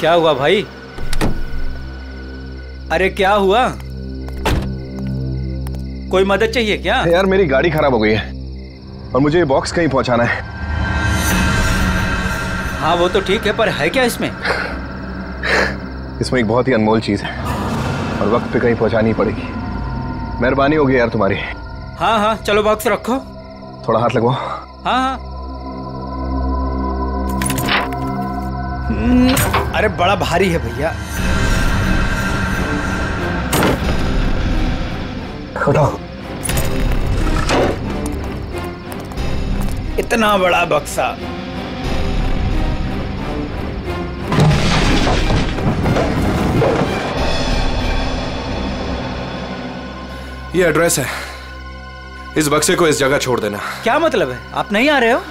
क्या हुआ भाई? अरे क्या हुआ? कोई मदद चाहिए क्या? यार मेरी गाड़ी खराब हो गई है और मुझे ये बॉक्स कहीं पहुंचाना है। हाँ वो तो ठीक है, पर है क्या इसमें? इसमें एक बहुत ही अनमोल चीज है और वक्त पे कहीं पहुंचानी पड़ेगी। मेहरबानी होगी यार तुम्हारी। हाँ हाँ चलो बॉक्स रखो। थोड़ा हाथ लगवाओ। हाँ। अरे बड़ा भारी है भैया। उठाओ। इतना बड़ा बक्सा। ये एड्रेस है, इस बक्से को इस जगह छोड़ देना। क्या मतलब है, आप नहीं आ रहे हो?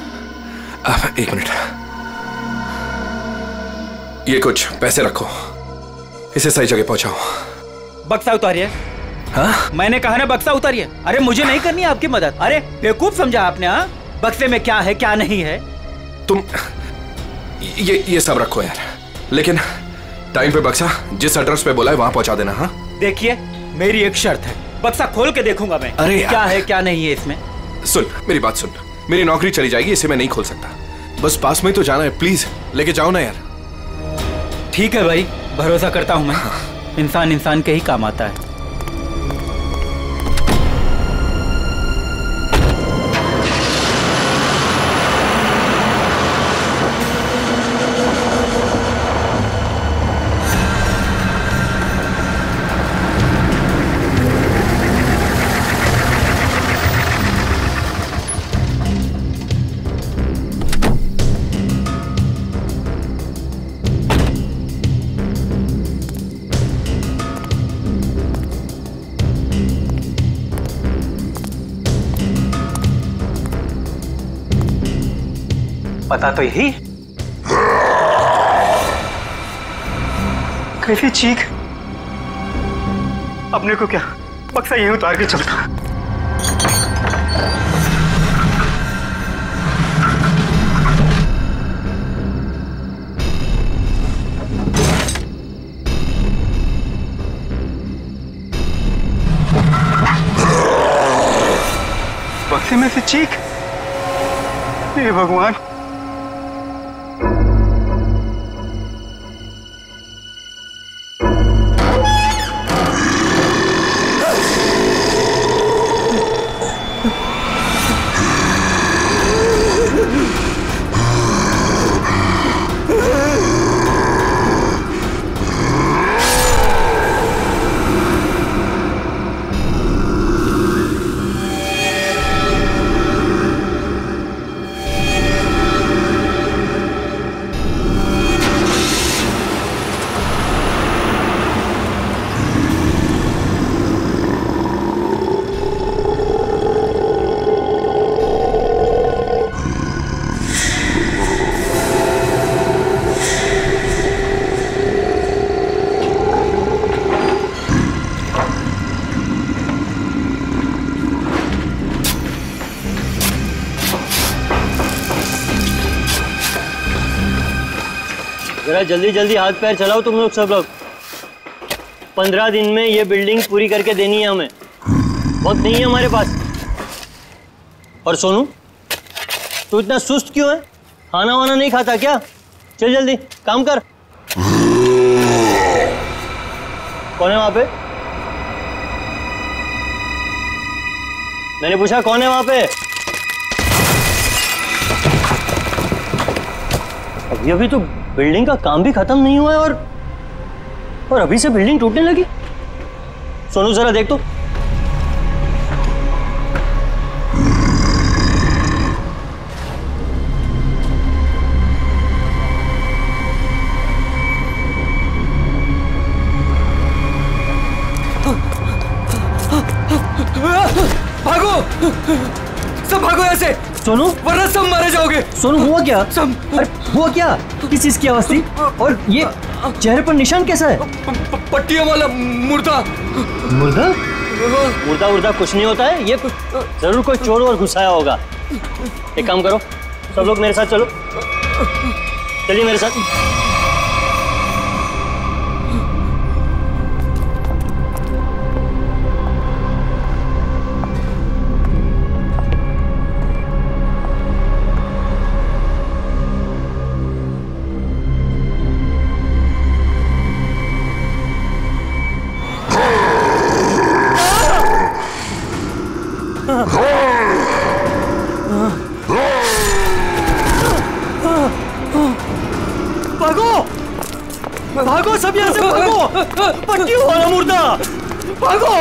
एक मिनट, ये कुछ पैसे रखो, इसे सही जगह पहुंचाओ। बक्सा उतारिए। हाँ? मैंने कहा ना बक्सा उतारिए। अरे मुझे नहीं करनी आपकी मदद। अरे बेवकूफ समझा आपने। हाँ बक्से में क्या है क्या नहीं है। तुम ये सब रखो यार, लेकिन टाइम पे बक्सा जिस एड्रेस पे बोला है वहां पहुंचा देना। हाँ देखिए मेरी एक शर्त है, बक्सा खोल के देखूंगा मैं। अरे क्या है क्या नहीं है इसमें। सुन मेरी बात सुन, मेरी नौकरी चली जाएगी, इसे मैं नहीं खोल सकता। बस पास में तो जाना है, प्लीज लेके जाओ ना यार। ठीक है भाई, भरोसा करता हूँ मैं। इंसान इंसान के ही काम आता है। पता तो यही, कैसी चीख। अपने को क्या, बक्सा यहीं उतार के चलता। बक्से में से चीख। हे भगवान। जल्दी जल्दी हाथ पैर चलाओ तुम लोग सब लोग। 15 दिन में ये बिल्डिंग पूरी करके देनी है हमें, वक्त नहीं है हमारे पास। और सोनू तू इतना सुस्त क्यों है? खाना वाना नहीं खाता क्या? चल जल्दी काम कर। कौन है वहां पे? मैंने पूछा कौन है वहां पे? अभी अभी तो बिल्डिंग का काम भी खत्म नहीं हुआ है और अभी से बिल्डिंग टूटने लगी। सोनू जरा देख तो। भागो सब, भागो यहाँ से सोनू वरना सब मारे जाओगे। सोनू हुआ क्या? हुआ क्या? किस चीज की आवाज थी? और ये चेहरे पर निशान कैसा है? पट्टियों वाला मुर्दा। मुर्दा? मुर्दा उर्दा कुछ नहीं होता है, ये जरूर कोई चोर और घुसाया होगा। एक काम करो सब लोग मेरे साथ चलो, चलिए मेरे साथ। भागो सब यहाँ से, भागो, पट्टी वाला मुर्दा, भागो।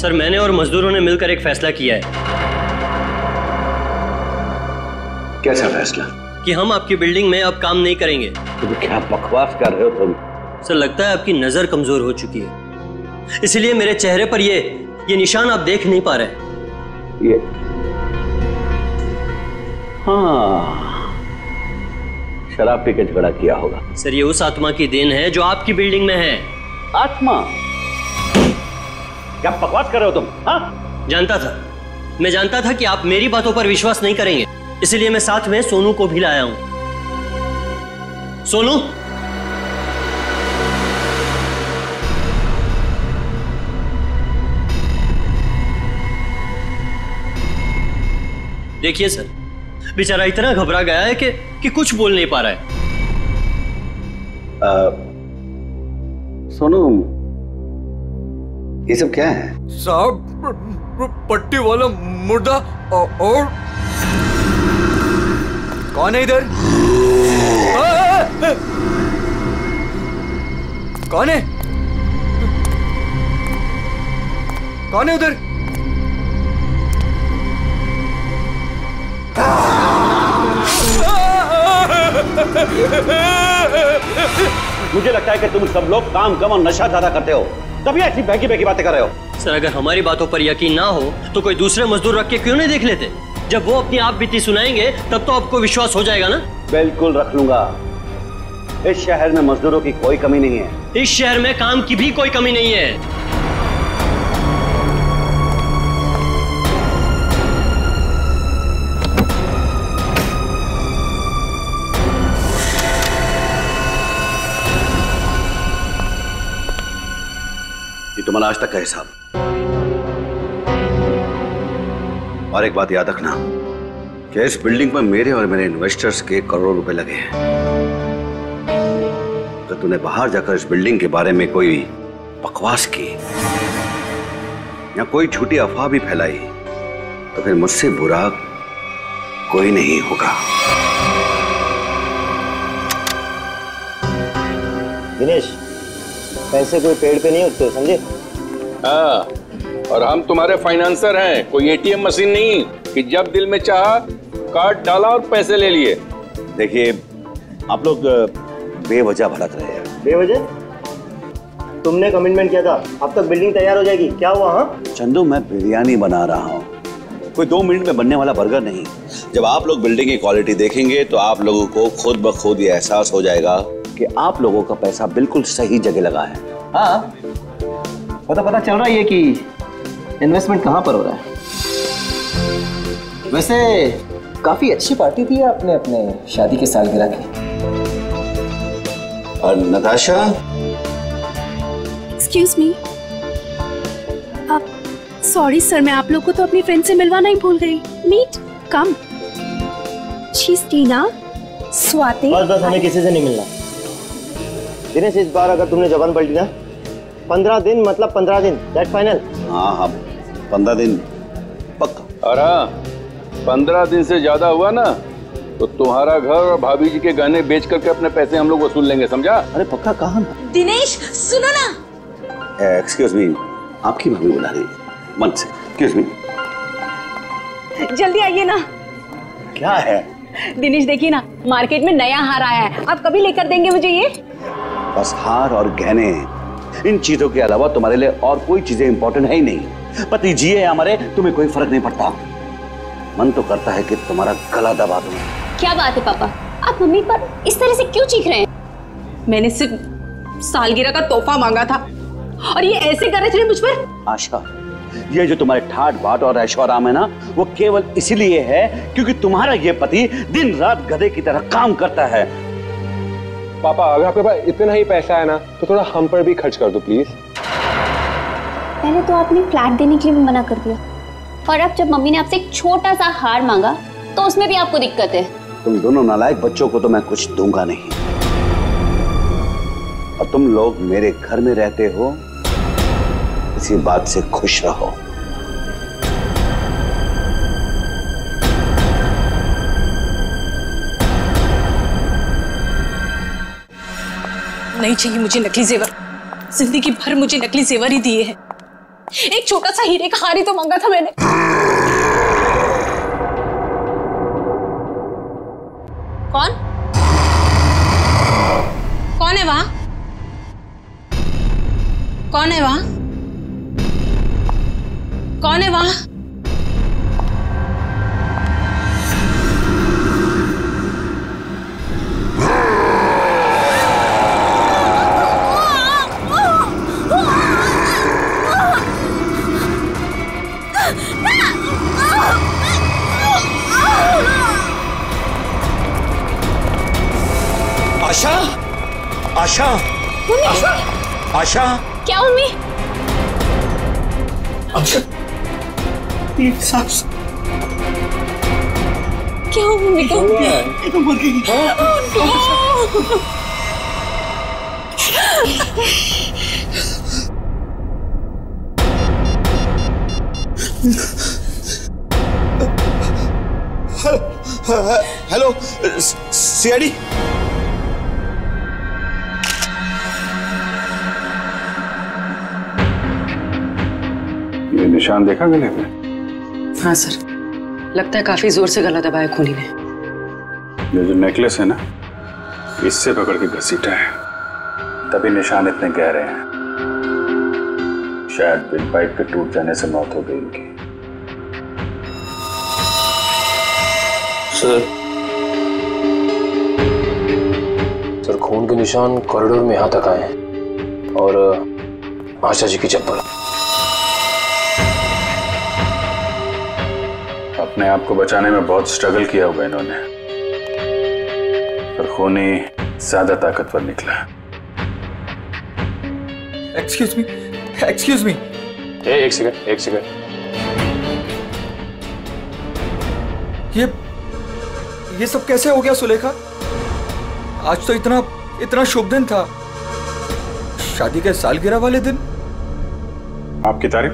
सर, मैंने और मजदूरों ने मिलकर एक फैसला किया है। कैसा फैसला? कि हम आपकी बिल्डिंग में अब काम नहीं करेंगे। तो क्या बकवास कर रहे हो तुम? सर, लगता है आपकी नजर कमजोर हो चुकी है, इसलिए मेरे चेहरे पर ये निशान आप देख नहीं पा रहे। ये हाँ, शराब पी के झगड़ा किया होगा। सर, ये उस आत्मा की देन है जो आपकी बिल्डिंग में है। आत्मा? क्या बकवास कर रहे हो तुम? हाँ, मैं जानता था कि आप मेरी बातों पर विश्वास नहीं करेंगे, इसलिए मैं साथ में सोनू को भी लाया हूं। सोनू, देखिए सर, बेचारा इतना घबरा गया है कि कुछ बोल नहीं पा रहा है। सोनू, ये सब क्या है? साहब, पट्टी वाला मुर्दा और कौन है इधर? कौन है उधर? मुझे लगता है कि तुम सब लोग काम कम और नशा ज्यादा करते हो, तभी ऐसी बहकी बातें कर रहे हो। सर, अगर हमारी बातों पर यकीन ना हो तो कोई दूसरे मजदूर रख के क्यों नहीं देख लेते? जब वो अपनी आप बीती सुनाएंगे तब तो आपको विश्वास हो जाएगा ना। बिल्कुल रख लूंगा। इस शहर में मजदूरों की कोई कमी नहीं है। इस शहर में काम की भी कोई कमी नहीं है। तुम्हारा आज तक का हिसाब। और एक बात याद रखना कि इस बिल्डिंग में मेरे और मेरे इन्वेस्टर्स के करोड़ों रुपए लगे हैं। तो तूने बाहर जाकर इस बिल्डिंग के बारे में कोई बकवास की या कोई झूठी अफवाह भी फैलाई तो फिर मुझसे बुरा कोई नहीं होगा। दिनेश, पैसे कोई पेड़ पे नहीं उगते, समझे? हाँ, और हम तुम्हारे फाइनेंसर हैं, कोई एटीएम मशीन नहीं कि जब दिल में चाहा कार्ड डाला और पैसे ले लिए। देखिए, आप लोग बेवजह भड़क रहे हैं। बेवजह? तुमने कमिटमेंट किया था अब तक बिल्डिंग तैयार हो जाएगी, क्या हुआ? हाँ चंदू, मैं बिरयानी बना रहा हूँ, कोई 2 मिनट में बनने वाला बर्गर नहीं। जब आप लोग बिल्डिंग की क्वालिटी देखेंगे तो आप लोगों को खुद ब खुद ये एहसास हो जाएगा कि आप लोगों का पैसा बिल्कुल सही जगह लगा है। हाँ, पता चल रहा है कि इन्वेस्टमेंट कहाँ पर हो रहा है। वैसे काफी अच्छी पार्टी दी है आपने अपने शादी के सालगिरह की। और नताशा, एक्सक्यूज मी, आप सॉरी सर, मैं आप लोगों को तो अपनी फ्रेंड से मिलवाना ही भूल गई। मीट कम टीना स्वाति। बस हमें किसी से नहीं मिलना। दिनेश, इस बार अगर तुमने जबान पलटी ना, 15 दिन मतलब 15 दिन, डेट फाइनल। हाँ, 15 दिन पक्का। अरे 15 दिन से ज्यादा हुआ ना तो तुम्हारा घर और भाभी जी के गहने बेच करके अपने पैसे हम लोग वसूल लेंगे, समझा? अरे पक्का। कहाँ? दिनेश सुनो ना। एक्सक्यूज मी, आपकी भाभी बुला रही है मन से। एक्सक्यूज मी, जल्दी आइए ना। क्या है? दिनेश देखिए ना, मार्केट में नया हार आया है, आप कभी लेकर देंगे मुझे ये? बस हार और गहने, इन चीजों के अलावा तुम्हारे लिए और कोई चीजें इंपॉर्टेंट है ही नहीं। पति जी है हमारे, तुम्हें कोई फर्क नहीं पड़ता। मन तो करता है कि तुम्हारा गला दबा दूं। क्या बात है पापा, आप मम्मी पर इस तरह से क्यों चीख रहे हैं? मैंने सिर्फ सालगिरह का तोहफा मांगा था और ये ऐसे कर रहे थे मुझ पर। आशा, ये जो तुम्हारे ठाट बाट और ऐशोआराम है ना, वो केवल इसीलिए है क्योंकि तुम्हारा ये पति दिन रात गधे की तरह काम करता है। पापा, अगर आपके पास इतना ही पैसा है ना तो थोड़ा हम पर भी खर्च कर दो प्लीज। पहले तो आपने फ्लैट देने के लिए भी मना कर दिया और अब जब मम्मी ने आपसे एक छोटा सा हार मांगा तो उसमें भी आपको दिक्कत है। तुम दोनों नालायक बच्चों को तो मैं कुछ दूंगा नहीं और तुम लोग मेरे घर में रहते हो, इसी बात से खुश रहो। नहीं चाहिए मुझे नकली जेवर। जिंदगी भर मुझे नकली जेवर ही दिए हैं। एक छोटा सा हीरे का हार ही तो मांगा था मैंने। कौन? कौन है वहां? कौन है वहां? कौन है वहां? आशा, आशा, आशा, आशा, क्या उम्मी? आशा, क्या उम्मी? क्या हुआ? ये तो मर गई। Hello, hello, CID. निशान देखा गले में? हाँ सर, लगता है काफी जोर से गला दबाया खूनी ने। ये जो नेकलेस है ना, इससे पकड़ के घसीटा है, तभी निशान इतने गहरे हैं। शायद बिन पाइप के टूट जाने से मौत हो गई इनकी। सर, खून के निशान कॉरिडोर में यहाँ तक आए हैं और आशा जी की चप्पल। अपने आप को बचाने में बहुत स्ट्रगल किया होगा इन्होंने, पर खूनी ज्यादा ताकतवर निकला। Excuse me. एक सेकंड। ये सब कैसे हो गया सुलेखा? आज तो इतना शुभ दिन था, शादी के सालगिरह वाले दिन। आपकी तारीफ?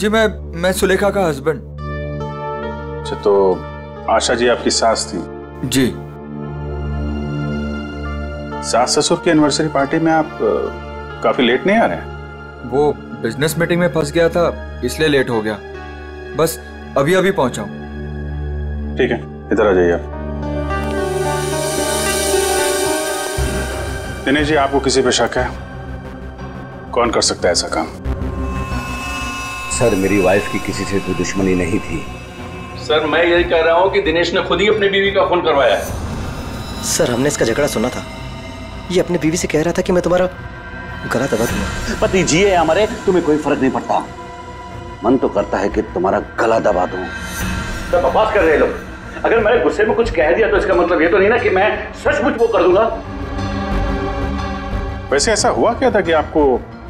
जी, मैं सुलेखा का हस्बैंड। अच्छा, तो आशा जी आपकी सास थी? जी। सास ससुर की एनिवर्सरी पार्टी में आप काफी लेट नहीं आ रहे हैं? वो बिजनेस मीटिंग में फंस गया था, इसलिए लेट हो गया। बस अभी पहुंचा हूं। ठीक है, इधर आ जाइए आप। दिनेश जी, आपको किसी पे शक है? कौन कर सकता है ऐसा काम? सर, मेरी वाइफ की किसी से कोई दुश्मनी नहीं थी। सर, मैं यही कह रहा हूँ कि दिनेश ने खुद ही अपने बीवी का फोन करवाया है। सर, हमने इसका झगड़ा सुना था। ये अपने बीवी से कह रहा था कि मैं तुम्हारा गला दबा दूंगा। पति जी है हमारे, तुम्हें कोई फर्क नहीं पड़ता। मन तो करता है कि तुम्हारा गला दबा दूं। सब बकवास कर रहे लोग। अगर मैंने गुस्से में कुछ कह दिया तो इसका मतलब ये तो नहीं ना कि मैं सचमुच वो कर दूंगा। वैसे ऐसा हुआ क्या था कि आपको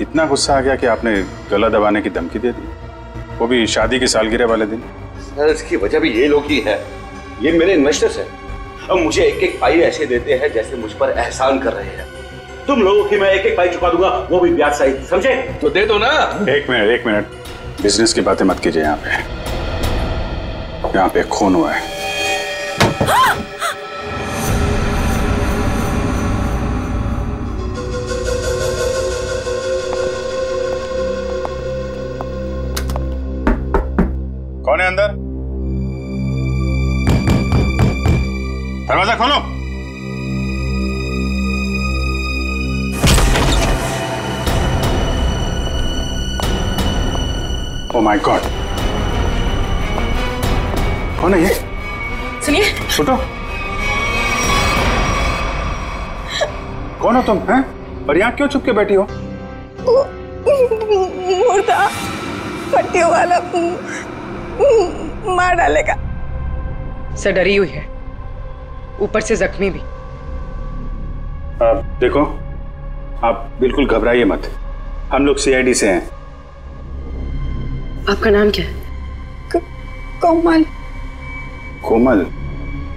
इतना गुस्सा आ गया कि आपने गला दबाने की धमकी दे दी, वो भी शादी की सालगिरह वाले दिन? सर, इसकी वजह भी ये लोग ही है। ये मेरे इन्वेस्टर्स हैं और मुझे एक-एक पाई ऐसे देते हैं जैसे मुझ पर एहसान कर रहे हैं। तुम लोगों की मैं एक-एक पाई चुका दूंगा, वो भी ब्याज सहित, समझे? तो दे दो ना। एक मिनट, बिजनेस की बातें मत कीजिए यहाँ पे। यहाँ पे खून हुआ है। कौन है अंदर? दरवाजा खोलो। ओ माय गॉड, कौन है ये? सुनिए। छोटो, कौन हो तुम? हैं? और यहाँ क्यों छुप के बैठी हो? मुर्दा पट्टियों वाला मार डालेगा। सर, डरी हुई है, ऊपर से जख्मी भी। देखो, आप बिल्कुल घबराइए मत, हम लोग सीआईडी से हैं। आपका नाम क्या है?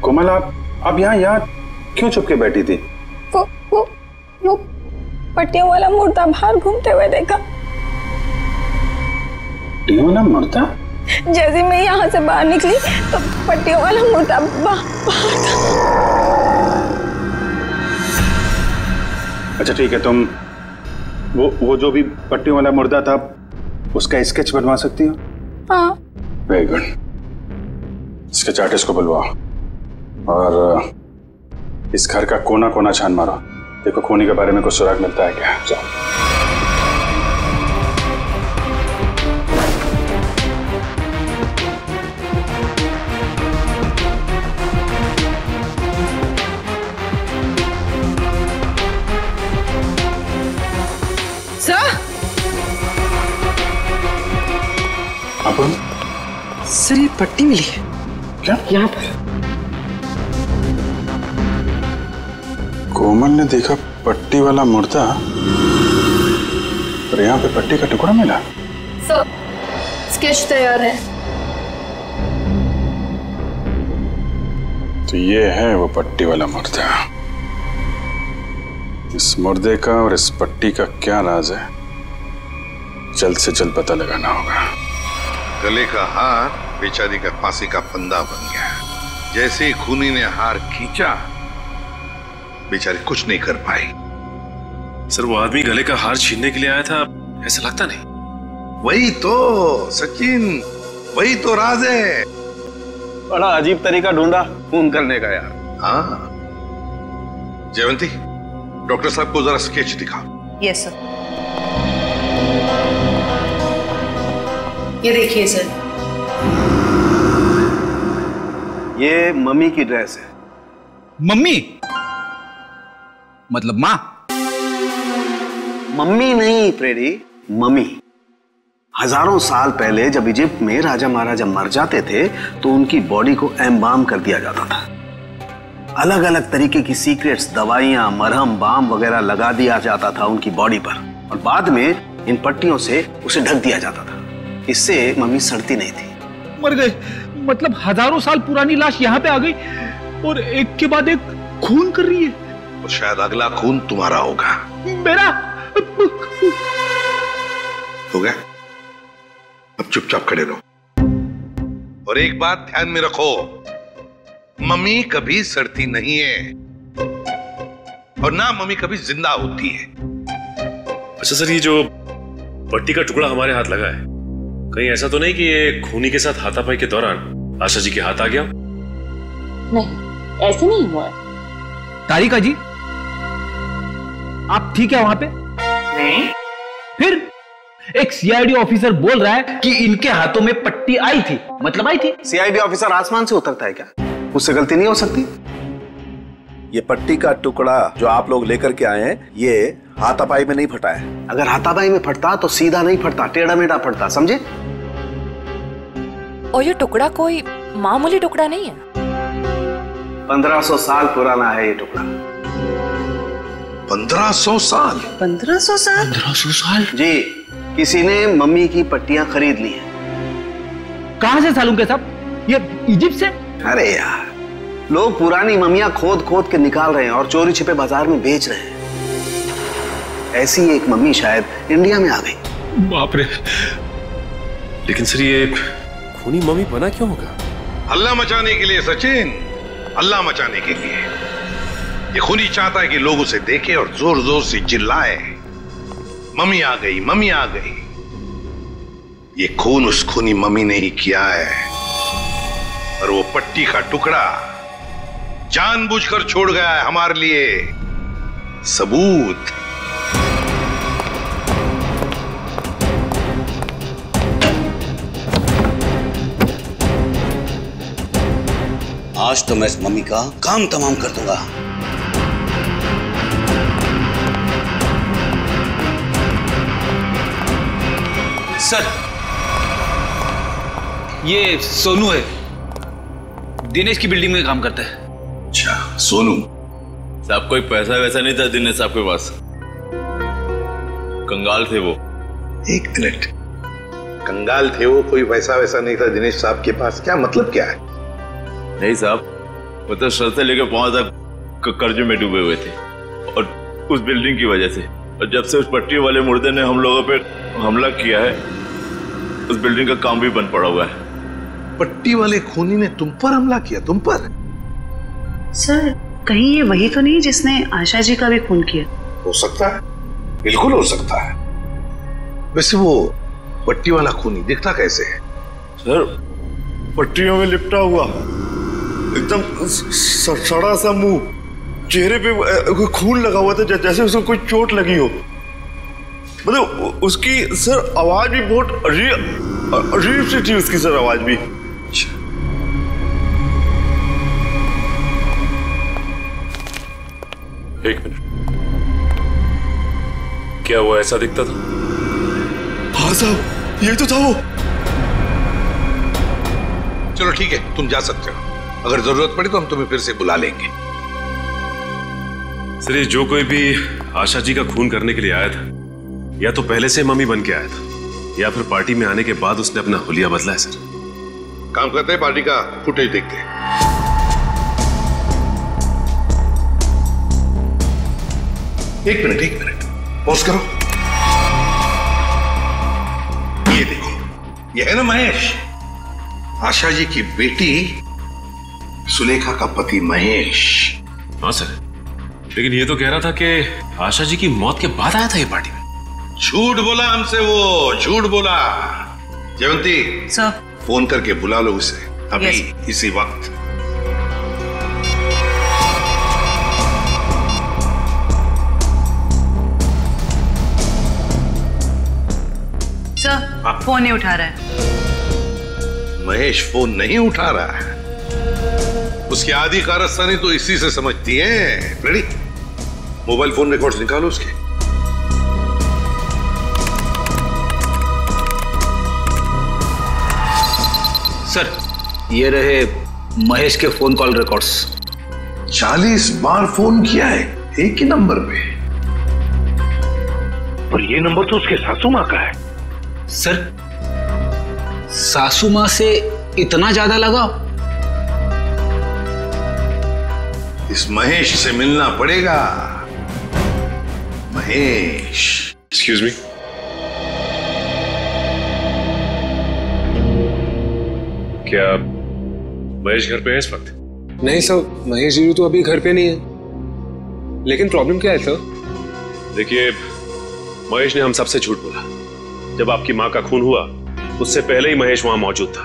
कोमल, आप यहाँ क्यों छुप के बैठी थी? वो पट्टियों वाला मुर्दा बाहर घूमते हुए देखा। पट्टियों वाला मुर्दा? जैसे मैं यहाँ से बाहर निकली तो पट्टियों वाला मुर्दा बाहर था। अच्छा ठीक है, तुम वो जो भी पट्टियों वाला मुर्दा था उसका स्केच बनवा सकती हो? हाँ। वेरी गुड, स्केच आर्टिस्ट को बुलवाओ और इस घर का कोना कोना छान मारो, देखो खूनी के बारे में कुछ सुराग मिलता है क्या। जाओ। सर ये पट्टी मिली है क्या यहाँ पर? कोमल ने देखा पट्टी वाला मुर्दा और यहाँ पे पट्टी का टुकड़ा मिला। सर स्केच तैयार है। तो ये है वो पट्टी वाला मुर्दा। इस मुर्दे का और इस पट्टी का क्या राज है जल्द से जल्द पता लगाना होगा। गले का हार बेचारी का फांसी का फंदा बन गया। जैसे ही खूनी ने हार खींचा बेचारी कुछ नहीं कर पाई। सर वो आदमी गले का हार छीनने के लिए आया था ऐसा लगता नहीं। वही तो सचिन, वही तो राज है। बड़ा अजीब तरीका ढूंढा खून करने का यार। हाँ जयवंती, डॉक्टर साहब को जरा स्केच दिखाओ। Yes sir. ये देखिए सर, ये मम्मी की ड्रेस है। मम्मी मतलब माँ? मम्मी नहीं प्रेरी, मम्मी। हजारों साल पहले जब इजिप्ट में राजा महाराजा मर जाते थे तो उनकी बॉडी को एम्बाम कर दिया जाता था। अलग अलग तरीके की सीक्रेट्स, दवाइयां, मरहम, बाम वगैरह लगा दिया जाता था उनकी बॉडी पर और बाद में इन पट्टियों से उसे ढक दिया जाता था। इससे मम्मी सड़ती नहीं थी। मर गए मतलब हजारों साल पुरानी लाश यहाँ पे आ गई और एक के बाद एक खून कर रही है। और शायद अगला खून तुम्हारा होगा। मेरा हो गया, अब चुपचाप खड़े रहो और एक बात ध्यान में रखो, मम्मी कभी सड़ती नहीं है और ना मम्मी कभी जिंदा होती है। अच्छा सर, ये जो पट्टी का टुकड़ा हमारे हाथ लगा है कहीं ऐसा तो नहीं कि ये खूनी के साथ हाथापाई के दौरान आशा जी के हाथ आ गया? नहीं, ऐसे नहीं हुआ। तारिका जी आप ठीक है वहां पे? नहीं। फिर एक सीआईडी ऑफिसर बोल रहा है कि इनके हाथों में पट्टी आई थी। मतलब आई थी? सीआईडी ऑफिसर आसमान से उतरता है क्या? उससे गलती नहीं हो सकती। ये पट्टी का टुकड़ा जो आप लोग लेकर के आए हैं ये हाथापाई में नहीं फटा है। अगर हाथापाई में फटता तो सीधा नहीं फटता, टेढ़ा मेढ़ा फटता, समझे? और ये टुकड़ा कोई मामूली टुकड़ा नहीं है। 1500 साल पुराना है ये टुकड़ा। 1500 साल? 1500 साल? 1500 साल? जी, किसी ने मम्मी की पट्टियां खरीद ली हैं। कहाँ से सालूम के साहब? ये इजिप्ट से? अरे यार, लोग पुरानी मम्मियां खोद खोद के निकाल रहे हैं और चोरी छिपे बाजार में बेच रहे हैं। ऐसी एक मम्मी शायद इंडिया में आ गई। बाप रे, लेकिन सर ये खूनी मम्मी बना क्यों होगा? हल्ला मचाने के लिए सचिन, हल्ला मचाने के लिए। ये खूनी चाहता है कि लोग उसे देखें और जोर जोर से चिल्लाए मम्मी आ गई, मम्मी आ गई। ये खून उस खूनी मम्मी ने ही किया है और वो पट्टी का टुकड़ा जानबूझकर छोड़ गया है हमारे लिए सबूत। आज तो मैं इस मम्मी का काम तमाम कर दूंगा। सर ये सोनू है, दिनेश की बिल्डिंग में काम करता है। अच्छा सोनू साहब, कोई पैसा वैसा नहीं था दिनेश साहब के पास, कंगाल थे वो। एक मिनट, कंगाल थे वो, कोई पैसा वैसा नहीं था दिनेश साहब के पास, क्या मतलब क्या है? नहीं साहब, वो तो शर्त लेके पहुंच तक कर्जे में डूबे हुए थे और उस बिल्डिंग की वजह से, और जब से उस पट्टी वाले मुर्दे ने हम लोगों पे हमला किया है उस बिल्डिंग का काम भी बंद पड़ा हुआ है। पट्टी वाले खूनी ने तुम पर हमला किया? तुम पर? सर कहीं ये वही तो नहीं जिसने आशा जी का भी खून किया? हो सकता है, बिल्कुल हो सकता है। वैसे वो पट्टी वाला खूनी दिखता कैसे है? सर पट्टियों में लिपटा हुआ, एकदम सड़ा सा मुंह, चेहरे पे खून लगा हुआ था जैसे उसको कोई चोट लगी हो। मतलब उसकी सर आवाज भी बहुत अजीब सी थी, उसकी सर आवाज भी। एक मिनट, क्या वो ऐसा दिखता था? हाँ साहब, ये तो था वो। चलो ठीक है, तुम जा सकते हो। अगर जरूरत पड़ी तो हम तुम्हें फिर से बुला लेंगे। सर, जो कोई भी आशा जी का खून करने के लिए आया था, या तो पहले से मम्मी बन के आया था या फिर पार्टी में आने के बाद उसने अपना हुलिया बदला है। सर काम करते हैं, पार्टी का फुटेज देखते हैं। एक मिनट पॉज करो। ये देखो, ये है ना महेश, आशा जी की बेटी, सुलेखा का पति महेश। हाँ सर, लेकिन ये तो कह रहा था कि आशा जी की मौत के बाद आया था ये पार्टी में। झूठ बोला हमसे वो, झूठ बोला। जयवंती सर, फोन करके बुला लो उसे अभी इसी वक्त। फोन नहीं उठा रहा है महेश, फोन नहीं उठा रहा है। उसकी आधी कारस्तानी तो इसी से समझती है। रेडी, मोबाइल फोन रिकॉर्ड्स निकालो उसके। सर ये रहे महेश के फोन कॉल रिकॉर्ड्स। 40 बार फोन किया है एक ही नंबर पे, और ये नंबर तो उसके सासू माँ का है। सर सासू माँ से इतना ज्यादा लगा? इस महेश से मिलना पड़ेगा। महेश, एक्सक्यूज मी, क्या महेश घर पे है इस वक्त? नहीं सर, महेश जी तो अभी घर पे नहीं है। लेकिन प्रॉब्लम क्या है सर? देखिए, महेश ने हम सबसे झूठ बोला। जब आपकी मां का खून हुआ उससे पहले ही महेश वहां मौजूद था।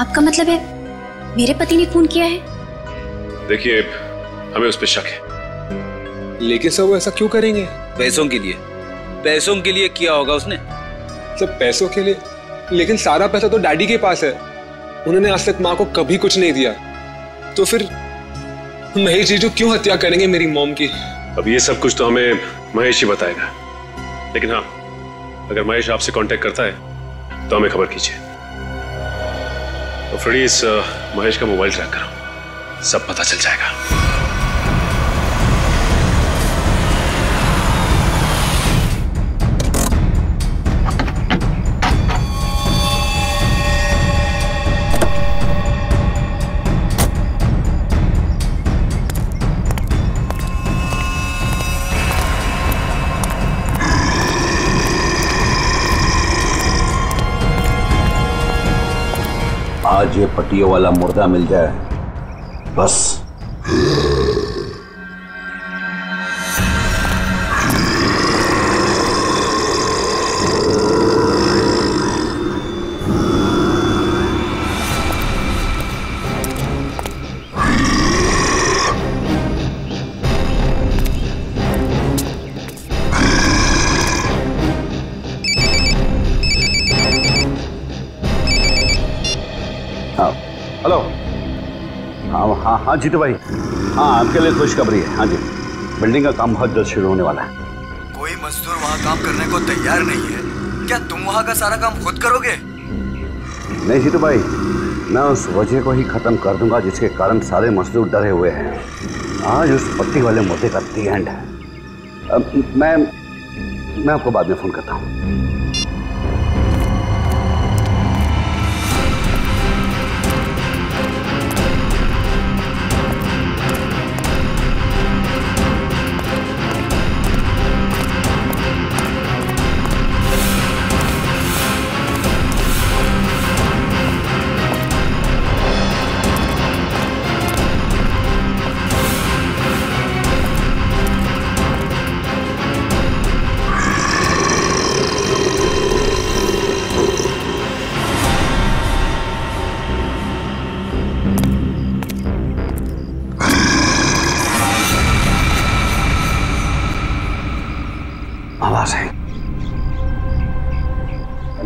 आपका मतलब है मेरे पति ने खून किया है? देखिए, हमें उस पर शक है। लेकिन सर वो ऐसा क्यों करेंगे? पैसों के लिए किया होगा उसने। सब पैसों के लिए? लेकिन सारा पैसा तो डैडी के पास है, उन्होंने आज तक मां को कभी कुछ नहीं दिया। तो फिर महेश जीजू क्यों हत्या करेंगे मेरी मॉम की? अब ये सब कुछ तो हमें महेश ही बताएगा। लेकिन हाँ, अगर महेश आपसे कांटेक्ट करता है तो हमें खबर कीजिए। तो फ्रेडी, इस महेश का मोबाइल ट्रैक करो, सब पता चल जाएगा। आज ये पटियों वाला मुर्दा मिल जाए बस। हेलो, हाँ जीतू भाई, हाँ आपके लिए खुशखबरी है। हाँ जी, बिल्डिंग का काम बहुत जल्द शुरू होने वाला है। कोई मजदूर वहाँ काम करने को तैयार नहीं है। क्या तुम वहाँ का सारा काम खुद करोगे? नहीं जीतू भाई, मैं उस वजह को ही खत्म कर दूंगा जिसके कारण सारे मजदूर डरे हुए हैं। आज उस पट्टी वाले मोटे का दी एंड है। अब मैं आपको बाद में फ़ोन करता हूँ।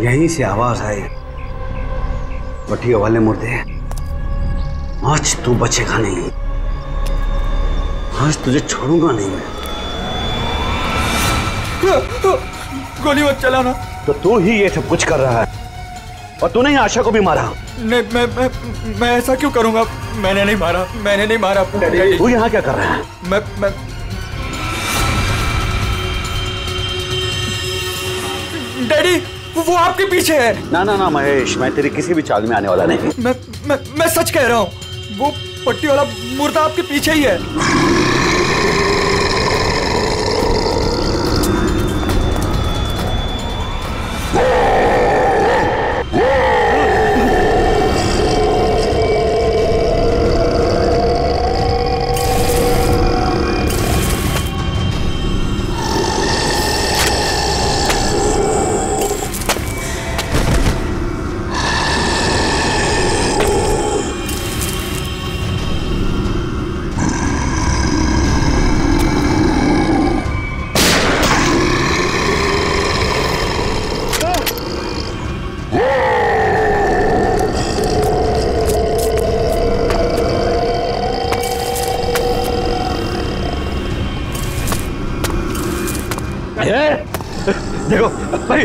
यहीं से आवाज आई, बटियों वाले मुर्दे, आज तू बचेगा नहीं, आज तुझे छोड़ूंगा नहीं मैं। गोली मत चलाना। तो तू ही ये सब कुछ कर रहा है और तूने ही आशा को भी मारा। नहीं, मैं ऐसा क्यों करूंगा? मैंने नहीं मारा। तू यहाँ क्या कर रहा है? मैं डैडी, वो आपके पीछे है। ना महेश, मैं तेरी किसी भी चाल में आने वाला नहीं। मैं सच कह रहा हूँ, वो पट्टी वाला मुर्दा आपके पीछे ही है। देखो भाई,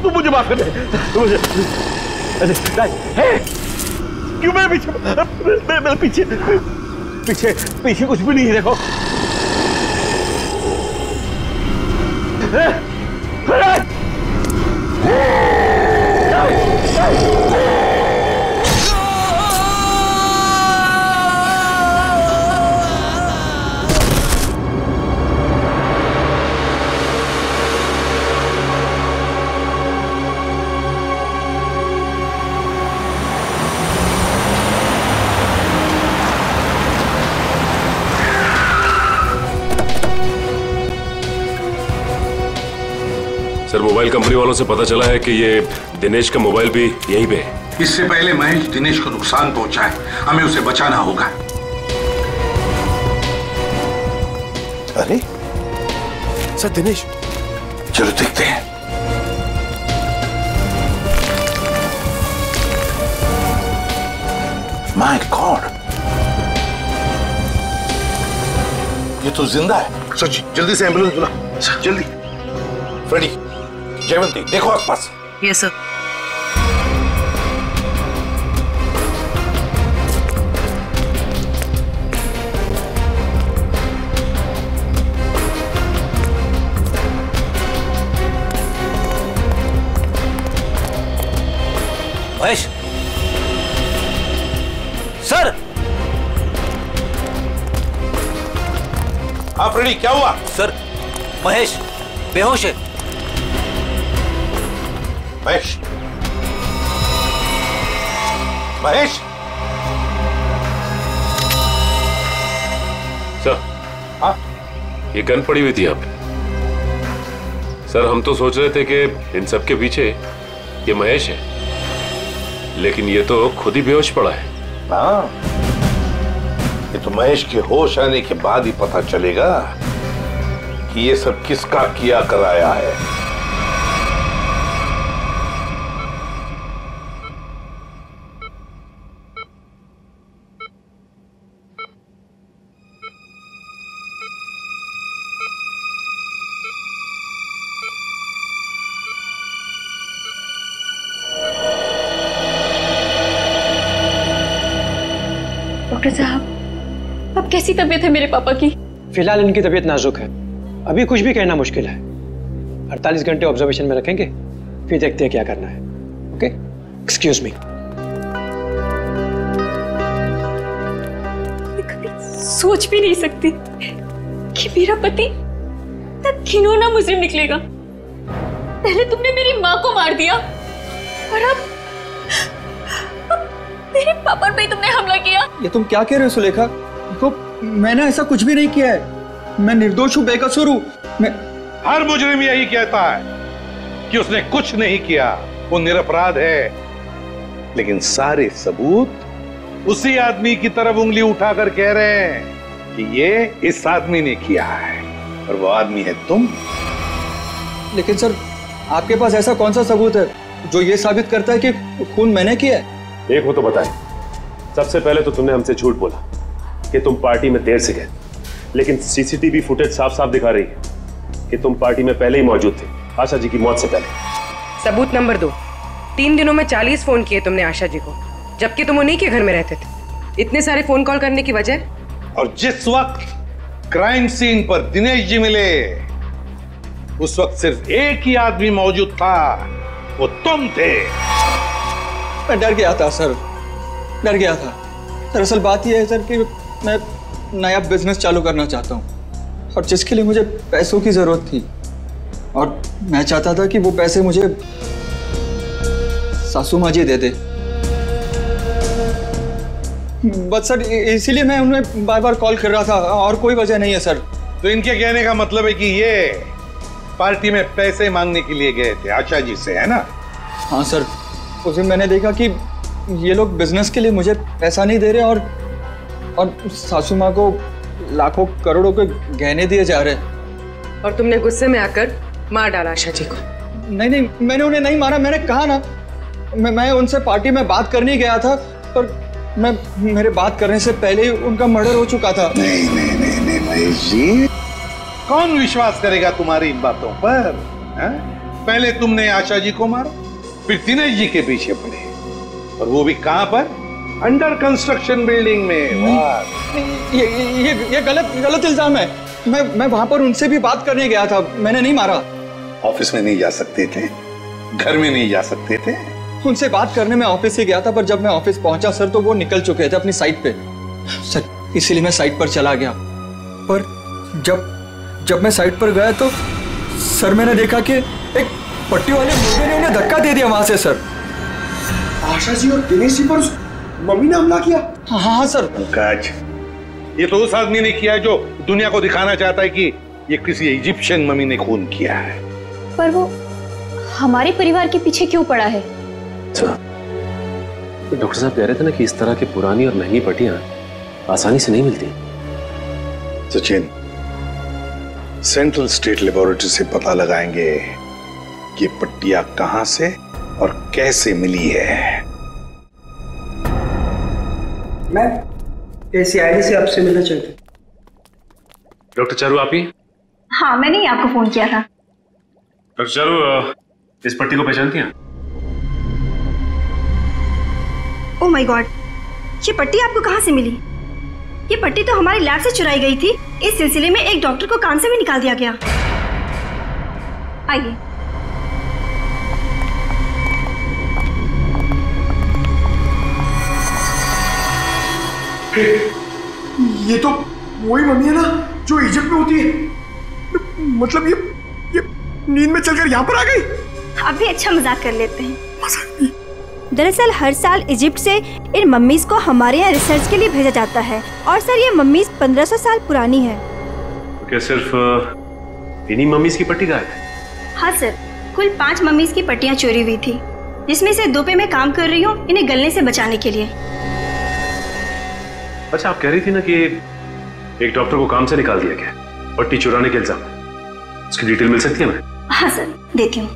तू मुझे माफ कर दे, मुझे क्यों? मैं पीछे कुछ भी नहीं है। देखो सर, मोबाइल कंपनी वालों से पता चला है कि ये दिनेश का मोबाइल भी यहीं पे है। इससे पहले महेश दिनेश को नुकसान पहुंचाए, हमें उसे बचाना होगा। अरे सर, दिनेश, चलो देखते हैं। माय गॉड, ये तो जिंदा है। सर जी, जल्दी से एम्बुलेंस बुला। सर जल्दी। फ्रेडी, जयवंती, देखो आसपास। Yes sir. महेश सर, हाँ फ्रेडी, क्या हुआ? सर, महेश बेहोश है। महेश सर, हाँ, ये गन पड़ी हुई थी यहाँ पे। सर, हम तो सोच रहे थे कि इन सब के पीछे ये महेश है, लेकिन ये तो खुद ही बेहोश पड़ा है। हाँ, ये तो महेश के होश आने के बाद ही पता चलेगा कि ये सब किसका किया कराया है। साहब, अब कैसी तबीयत है मेरे पापा की? फिलहाल इनकी तबीयत नाजुक है, अभी कुछ भी कहना मुश्किल है। 48 घंटे ऑब्जर्वेशन में रखेंगे, फिर देखते हैं क्या करना है। Okay, excuse me. सोच भी नहीं सकती कि मेरा पति इतना घिनौना मुजरिम निकलेगा। पहले तुमने मेरी माँ को मार दिया और अब मेरे पापा पे तुमने हमला किया। ये तुम क्या कह रहे हो सुलेखा? देखो, मैंने ऐसा कुछ भी नहीं किया है। मैं निर्दोष हूँ, बेकसूर हूँ। हर मुजरिम यही कहता है कि उसने कुछ नहीं किया, वो निरपराध है। लेकिन सारे सबूत उसी आदमी की तरफ उंगली उठाकर कह रहे हैं कि ये इस आदमी ने किया है, और वो आदमी है तुम। लेकिन सर, आपके पास ऐसा कौन सा सबूत है? जो ये साबित करता है कि खून मैंने किया है। एक हो तो बताएं। सबसे पहले तो तुमने हमसे झूठ बोला कि तुम पार्टी में देर से गए, लेकिन सीसीटीवी फुटेज साफ साफ दिखा रही है कि तुम पार्टी में पहले ही मौजूद थे, आशा जी की मौत से पहले। सबूत नंबर 2, 3 दिनों में 40 फोन किए तुमने आशा जी को, जबकि तुम उन्हीं के घर में रहते थे। इतने सारे फोन कॉल करने की वजह? और जिस वक्त क्राइम सीन पर दिनेश जी मिले उस वक्त सिर्फ एक ही आदमी मौजूद था, वो तुम थे। मैं डर गया था सर, डर गया था। दरअसल बात यह है सर कि मैं नया बिजनेस चालू करना चाहता हूँ और जिसके लिए मुझे पैसों की जरूरत थी, और मैं चाहता था कि वो पैसे मुझे सासू माँ जी दे दे। बस सर इसीलिए मैं उन्हें बार बार कॉल कर रहा था, और कोई वजह नहीं है सर। तो इनके कहने का मतलब है कि ये पार्टी में पैसे मांगने के लिए गए थे आशा जी से, है ना? हाँ सर, उस दिन मैंने देखा कि ये लोग बिजनेस के लिए मुझे पैसा नहीं दे रहे और सासू माँ को लाखों करोड़ों के गहने दिए जा रहे। और तुमने गुस्से में आकर मार डाला आशा जी को? नहीं नहीं, मैंने उन्हें नहीं मारा। मैंने कहा ना, मैं उनसे पार्टी में बात करने गया था, पर मैं मेरे बात करने से पहले ही उनका मर्डर हो चुका था। नहीं नहीं नहीं नहीं महेश जी, कौन विश्वास करेगा तुम्हारी इन बातों पर? हा? पहले तुमने आशा जी को मारा, फिर दिनेश जी के पीछे पड़े, और वो भी कहां पर? अंडर कंस्ट्रक्शन बिल्डिंग में। वाह, ये गलत इल्जाम है। मैं वहां पर उनसे भी बात करने गया था, मैंने नहीं मारा। ऑफिस में नहीं जा सकते थे, घर में नहीं जा सकते थे? उनसे बात करने में ऑफिस ही गया था, पर जब मैं ऑफिस पहुंचा सर तो वो निकल चुके थे अपनी साइट पे सर, इसीलिए मैं साइट पर चला गया। पर जब मैं साइट पर गया तो सर मैंने देखा कि एक पट्टी वाले मुर्गे ने उन्हें धक्का दे दिया वहां से सर। आशा जी और दिनेश जी पर मम्मी ने हमला किया? हाँ सर। पंकज, ये तो उस आदमी ने किया जो दुनिया को दिखाना चाहता है कि ये किसी इजिप्शियन मम्मी ने खून किया है। पर वो हमारे परिवार के पीछे क्यों पड़ा है? डॉक्टर साहब कह रहे थे ना कि इस तरह की पुरानी और महंगी पट्टियां आसानी से नहीं मिलती। सचिन, सेंट्रल स्टेट लेबोरेटरी से पता लगाएंगे कि पट्टियां कहां से और कैसे मिली है। मैं एसीआईडी से आपसे मिलना चाहती हूँ। डॉक्टर चारू आप ही? हाँ, मैंने ही आपको फोन किया था। डॉक्टर चारू, इस पट्टी को पहचानती हैं? ओह माय गॉड, ये पट्टी आपको कहां से मिली? ये पट्टी तो हमारे लैब से चुराई गई थी। इस सिलसिले में एक डॉक्टर को काम से भी निकाल दिया गया। आइए। ये तो वही मम्मी है ना जो इजिप्ट में होती है। मतलब ये नींद में चलकर यहाँ पर आ गई। आप भी अच्छा मजाक कर लेते हैं। दरअसल हर साल इजिप्ट से इन मम्मीज को हमारे यहाँ रिसर्च के लिए भेजा जाता है, और सर ये मम्मीज 1500 साल पुरानी है। क्या सिर्फ इन्हीं मम्मीज की पट्टी गायब है? हाँ सर, कुल 5 मम्मीज की पट्टियाँ चोरी हुई थी, जिसमें से 2 पे मैं काम कर रही हूँ इन्हें गलने से बचाने के लिए। अच्छा, आप कह रही थी ना कि एक डॉक्टर को काम से निकाल दिया गया पट्टी चुराने के इल्जाम में, उसकी डिटेल मिल सकती है हमें? हाँ सर, देती हूँ।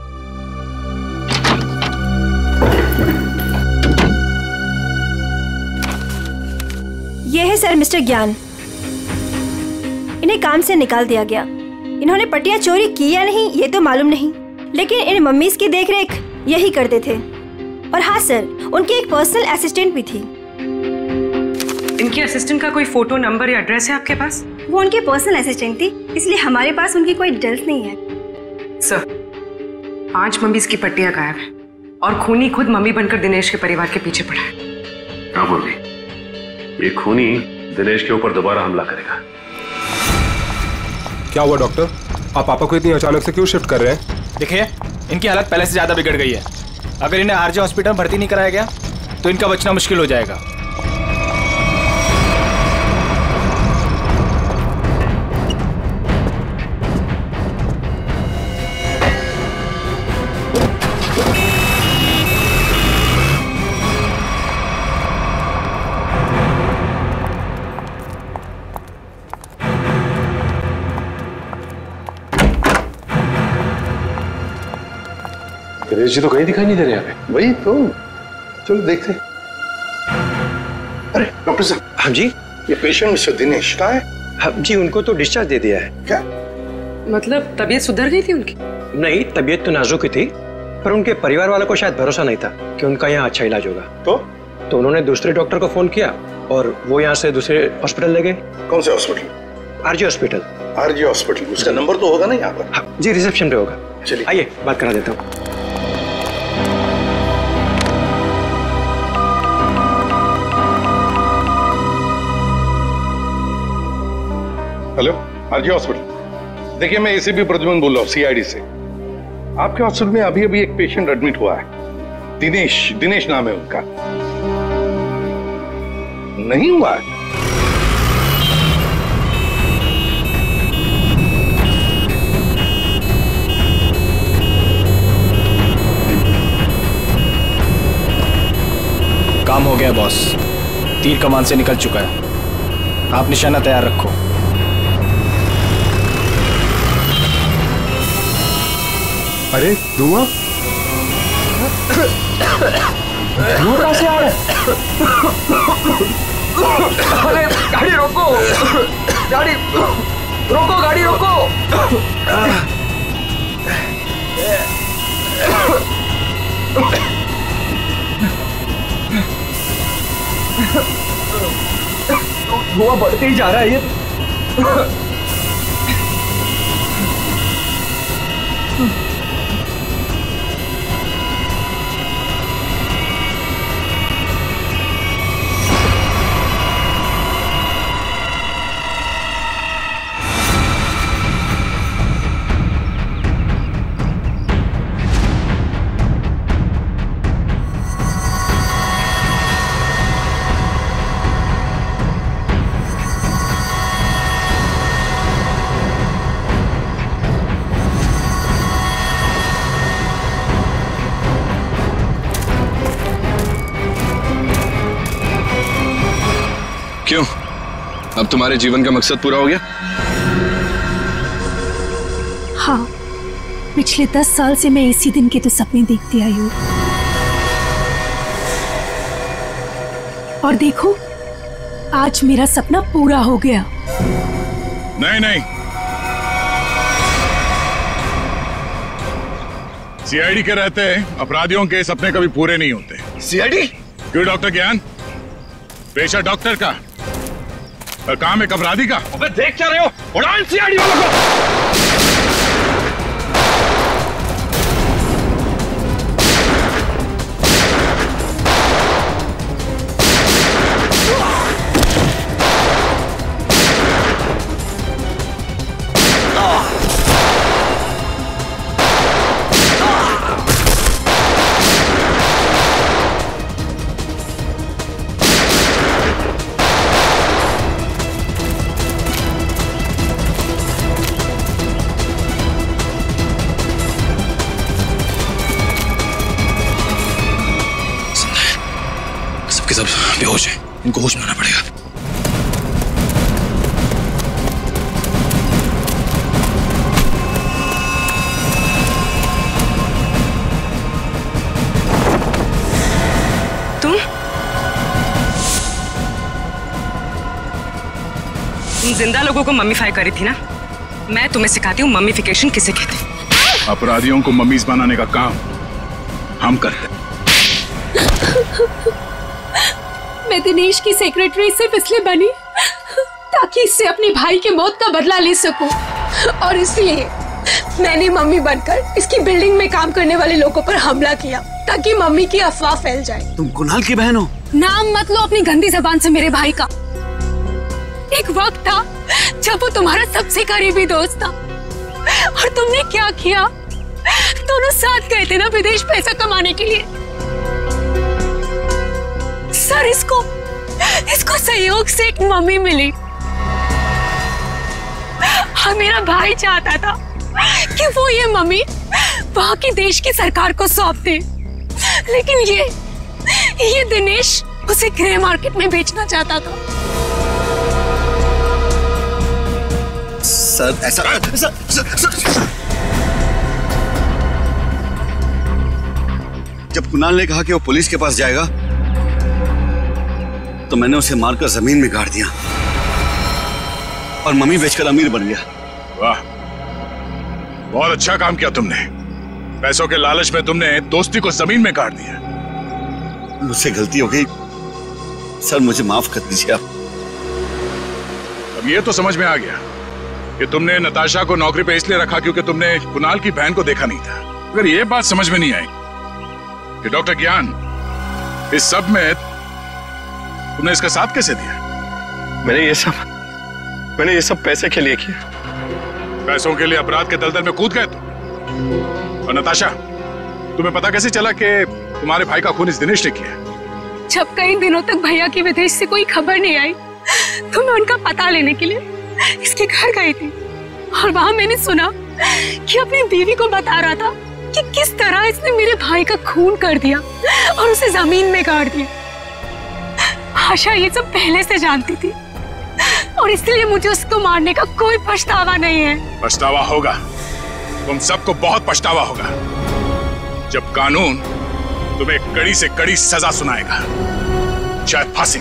ये है सर मिस्टर ज्ञान, इन्हें काम से निकाल दिया गया। इन्होंने पट्टियां चोरी की या नहीं ये तो मालूम नहीं, लेकिन इन मम्मीज की देखरेख यही करते थे। और हाँ सर, उनकी एक पर्सनल असिस्टेंट भी थी। इनके असिस्टेंट का कोई फोटो, नंबर या एड्रेस है आपके पास? वो उनके पर्सनल असिस्टेंट थी, इसलिए हमारे पास उनकी कोई डिटेल्स नहीं है। सर, 5 मम्मीज की पट्टियां गायब है, और खूनी खुद मम्मी बनकर दिनेश के परिवार के पीछे पड़ा है। ये खूनी दिनेश के ऊपर दोबारा हमला करेगा। क्या हुआ डॉक्टर, आप पापा को इतनी अचानक से क्यों शिफ्ट कर रहे हैं? देखिए, इनकी हालत पहले से ज्यादा बिगड़ गई है। अगर इन्हें आरजे हॉस्पिटल में भर्ती नहीं कराया गया तो इनका बचना मुश्किल हो जाएगा। दिनेश जी तो कहीं दिखाई नहीं दे रहे यहाँ पे। वही तो, चलो देखते। अरे डॉक्टर साहब। हाँ जी। ये पेशेंट मिस्टर दिनेश का है। हाँ जी, उनको तो डिस्चार्ज दे दिया है। क्या मतलब तबीयत सुधर गई थी उनकी? नहीं, तबीयत तो नाजुक ही थी, पर उनके परिवार वालों को शायद भरोसा नहीं था कि उनका यहाँ अच्छा इलाज होगा। तो उन्होंने दूसरे डॉक्टर को फोन किया और वो यहाँ से दूसरे हॉस्पिटल ले गए। कौन से hospital? RG hospital. RG hospital, उसका नंबर तो होगा ना यहाँ पर? हाँ जी, रिसेप्शन पे होगा। चलिए आइए, बात करा देता हूँ। Hello, RG hospital. देखिए, मैं एसीपी प्रद्युमन बोल रहा हूँ, सीआईडी से। आपके हॉस्पिटल में अभी अभी एक पेशेंट एडमिट हुआ है। दिनेश नाम है उनका। नहीं हुआ है? काम हो गया बॉस, तीर कमान से निकल चुका है। आप निशाना तैयार रखो। अरे धुआं धुआं से आ रहा है। अरे गाड़ी रोको, गाड़ी रोको। धुआं बढ़ते ही जा रहा है ये। क्यों, अब तुम्हारे जीवन का मकसद पूरा हो गया? हाँ, पिछले 10 साल से मैं इसी दिन के तो सपने देखती आई हूँ। और देखो, आज मेरा सपना पूरा हो गया। नहीं, सीआईडी के रहते अपराधियों के सपने कभी पूरे नहीं होते। सीआईडी? क्यों डॉक्टर ज्ञान, पेशा डॉक्टर का और काम एक अपराधी का। अबे देख क्या रहे हो, उड़ान सीआईडी वालों को। बेहोश है, इनको होश में आना पड़ेगा। तुम जिंदा लोगों को मम्मीफाई करी थी ना? मैं तुम्हें सिखाती हूँ मम्मीफिकेशन किसे कहते हैं। अपराधियों को मम्मीज बनाने का काम हम करते हैं। मैं दिनेश की सेक्रेटरी सिर्फ इसलिए बनी ताकि इससे अपने भाई के मौत का बदला ले सकूं, और इसलिए मैंने मम्मी बनकर इसकी बिल्डिंग में काम करने वाले लोगों पर हमला किया ताकि मम्मी की अफवाह फैल जाए। तुम कुणाल की बहन हो। नाम मत लो अपनी गंदी जबान से मेरे भाई का। एक वक्त था जब वो तुम्हारा सबसे करीबी दोस्त था, और तुमने क्या किया? दोनों साथ गए थे ना विदेश पैसा कमाने के लिए। सर, इसको सहयोग से एक मम्मी मिली। हाँ, मेरा भाई चाहता था कि वो ये मम्मी वहां की देश की सरकार को सौंप दे, लेकिन ये दिनेश उसे ग्रे मार्केट में बेचना चाहता था। सर ऐसा कुणाल ने कहा कि वो पुलिस के पास जाएगा तो मैंने उसे मारकर जमीन में गाड़ दिया और मम्मी बेचकर अमीर बन गया। वाह, बहुत अच्छा काम किया तुमने। पैसों के लालच में तुमने दोस्ती को जमीन में गाड़ दिया। मुझसे गलती हो गई सर, मुझे माफ कर दीजिए आप। अब ये तो समझ में आ गया कि तुमने नताशा को नौकरी पे इसलिए रखा क्योंकि तुमने कुणाल की बहन को देखा नहीं था। अगर ये बात समझ में नहीं आई कि डॉक्टर ज्ञान इस सब में तुमने इसका साथ कैसे दिया? मैंने ये सब पैसे के लिए किया। पैसों के लिए अपराध के दलदल में कूद गए तुम। और नताशा, तुम्हें पता कैसे चला कि तुम्हारे भाई का खून इस दिनेश ने किया? जब कई दिनों तक भैया की विदेश से कोई खबर नहीं आई तो मैं उनका पता लेने के लिए इसके घर गई थी और वहां मैंने सुना कि अपनी बीवी को बता रहा था कि किस तरह इसने मेरे भाई का खून कर दिया और उसे जमीन में गाड़ दिया। आशा ये सब पहले से जानती थी और इसलिए मुझे उसको मारने का कोई पछतावा नहीं है। पछतावा होगा, तुम सबको बहुत पछतावा होगा जब कानून तुम्हें कड़ी से कड़ी सजा सुनाएगा, शायद फांसी।